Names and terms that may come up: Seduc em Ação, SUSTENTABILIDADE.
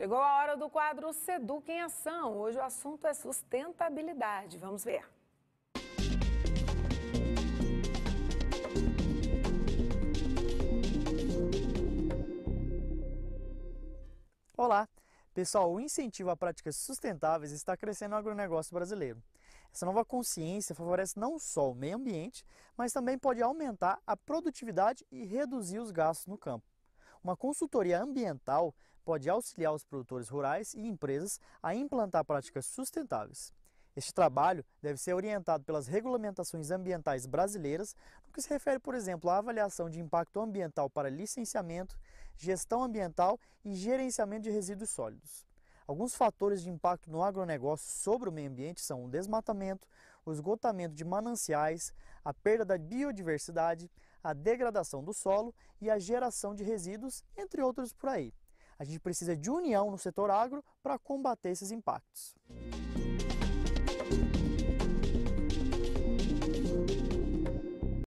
Chegou a hora do quadro Seduc em Ação. Hoje o assunto é sustentabilidade. Vamos ver. Olá, pessoal. O incentivo a práticas sustentáveis está crescendo no agronegócio brasileiro. Essa nova consciência favorece não só o meio ambiente, mas também pode aumentar a produtividade e reduzir os gastos no campo. Uma consultoria ambiental pode auxiliar os produtores rurais e empresas a implantar práticas sustentáveis. Este trabalho deve ser orientado pelas regulamentações ambientais brasileiras, no que se refere, por exemplo, à avaliação de impacto ambiental para licenciamento, gestão ambiental e gerenciamento de resíduos sólidos. Alguns fatores de impacto no agronegócio sobre o meio ambiente são o desmatamento, o esgotamento de mananciais, a perda da biodiversidade, a degradação do solo e a geração de resíduos, entre outros por aí. A gente precisa de união no setor agro para combater esses impactos.